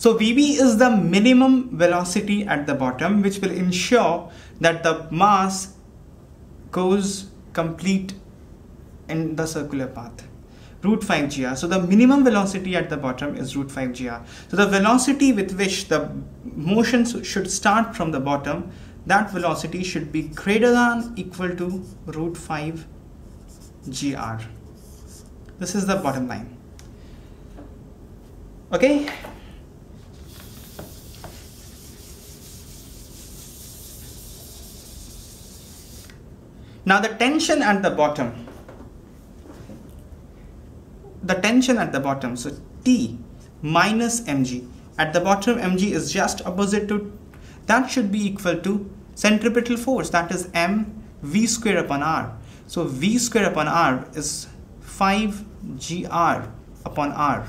So VB is the minimum velocity at the bottom, which will ensure that the mass goes complete in the circular path. Root 5 gr. So the minimum velocity at the bottom is root 5 gr. So the velocity with which the motion should start from the bottom, that velocity should be greater than equal to root 5 gr. This is the bottom line. Okay. Now the tension at the bottom. The tension at the bottom, so T minus mg at the bottom, mg is just opposite to, that should be equal to centripetal force, that is m v square upon r. So v square upon r is 5 gr upon r.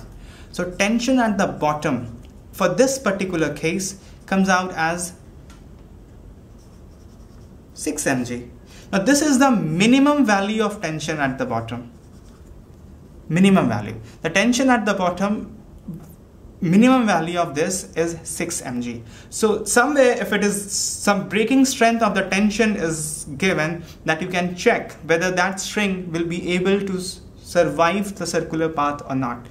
So tension at the bottom for this particular case comes out as 6 mg. Now this is the minimum value of tension at the bottom. Minimum value, the tension at the bottom, minimum value of this is 6 mg. So somewhere, if it is some breaking strength of the tension is given, that you can check whether that string will be able to survive the circular path or not,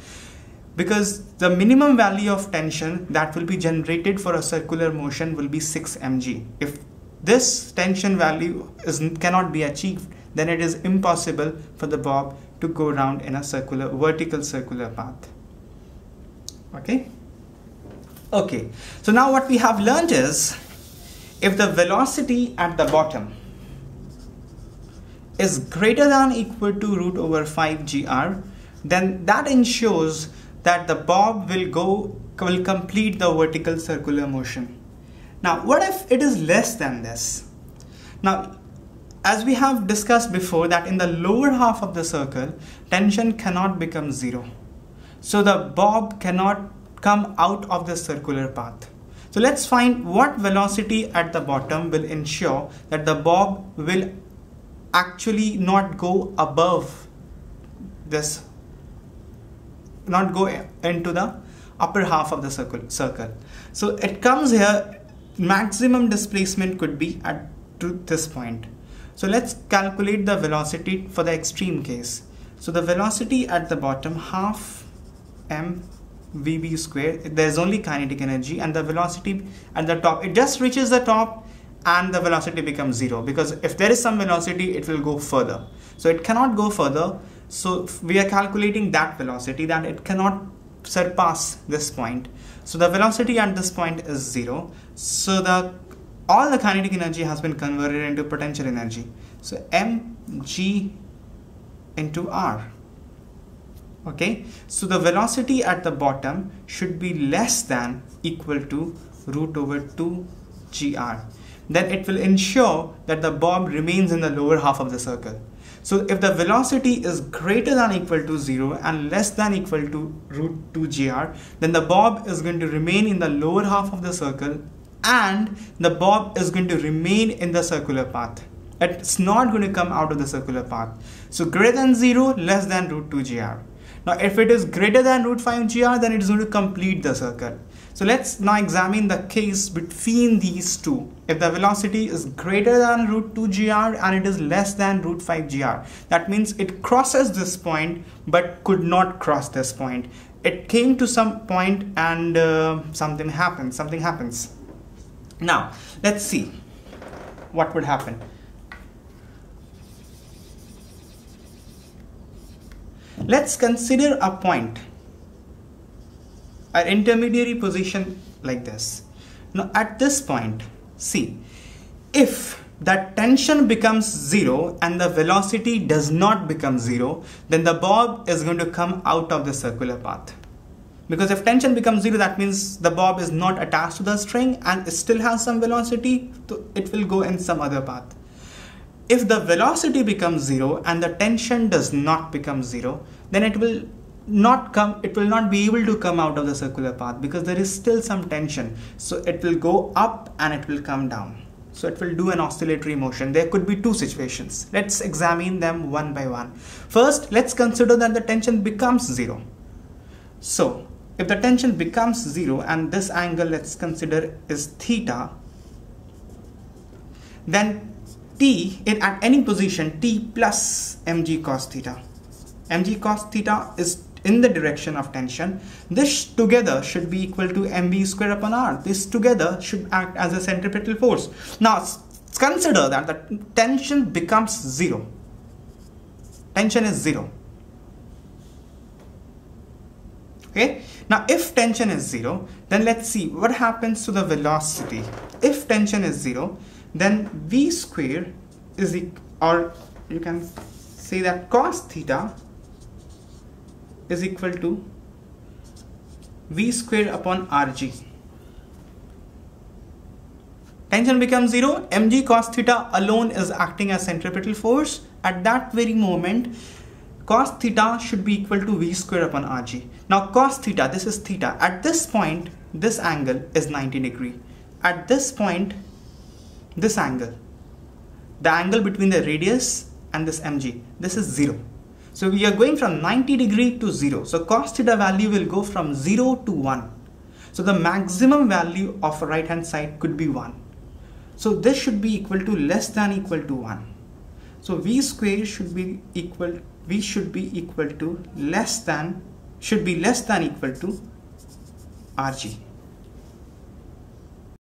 because the minimum value of tension that will be generated for a circular motion will be 6 mg. If this tension value cannot be achieved, then it is impossible for the bob to go round in a vertical circular path. Okay, so now what we have learned is, if the velocity at the bottom is greater than equal to root over 5 gr, then that ensures that the bob will complete the vertical circular motion. Now what if it is less than this? Now, as we have discussed before, that in the lower half of the circle, tension cannot become zero. So the bob cannot come out of the circular path. So let's find what velocity at the bottom will ensure that the bob will actually not go above this, not go into the upper half of the circle. So it comes here, maximum displacement could be to this point. So let's calculate the velocity for the extreme case. So the velocity at the bottom, half m vb square, there's only kinetic energy, and the velocity at the top, it just reaches the top and the velocity becomes zero, because if there is some velocity, it will go further. So it cannot go further. So we are calculating that velocity, that it cannot surpass this point. So the velocity at this point is zero. So the all the kinetic energy has been converted into potential energy. So mg into r. Okay, so the velocity at the bottom should be less than equal to root over 2 gr. Then it will ensure that the bob remains in the lower half of the circle. So if the velocity is greater than equal to 0 and less than equal to root 2 gr, then the bob is going to remain in the lower half of the circle, and the bob is going to remain in the circular path. It's not going to come out of the circular path. So greater than 0, less than root 2 gr. Now if it is greater than root 5 gr, then it's going to complete the circle. So let's now examine the case between these two. If the velocity is greater than root 2 gr and it is less than root 5 gr, that means it crosses this point but could not cross this point. It came to some point and something happens. Now let's see what would happen. Let's consider a point, an intermediary position like this. Now at this point, see, if that tension becomes zero and the velocity does not become zero, then the bob is going to come out of the circular path. Because if tension becomes zero, that means the bob is not attached to the string and it still has some velocity, so it will go in some other path. If the velocity becomes zero and the tension does not become zero, then it will not be able to come out of the circular path, because there is still some tension. So it will go up and it will come down. So it will do an oscillatory motion. There could be two situations. Let's examine them one by one. First, let's consider that the tension becomes zero. So If the tension becomes zero and this angle, let's consider, is theta, then T in at any position T plus mg cos theta. Mg cos theta is in the direction of tension. This together should be equal to mv square upon r. This together should act as a centripetal force. Now consider that the tension becomes zero. Tension is zero. Okay. Now if tension is zero, then let's see what happens to the velocity. If tension is zero, then v square is equal, or you can say that cos theta is equal to v square upon rg. Tension becomes zero, mg cos theta alone is acting as centripetal force. At that very moment, cos theta should be equal to v square upon rg. Now cos theta, this is theta. At this point, this angle is 90 degree. At this point, this angle, the angle between the radius and this mg, this is zero. So we are going from 90 degree to zero. So cos theta value will go from 0 to 1. So the maximum value of right hand side could be 1. So this should be equal to less than equal to 1. So v square should be equal, v should be equal to less than, should be less than equal to rg.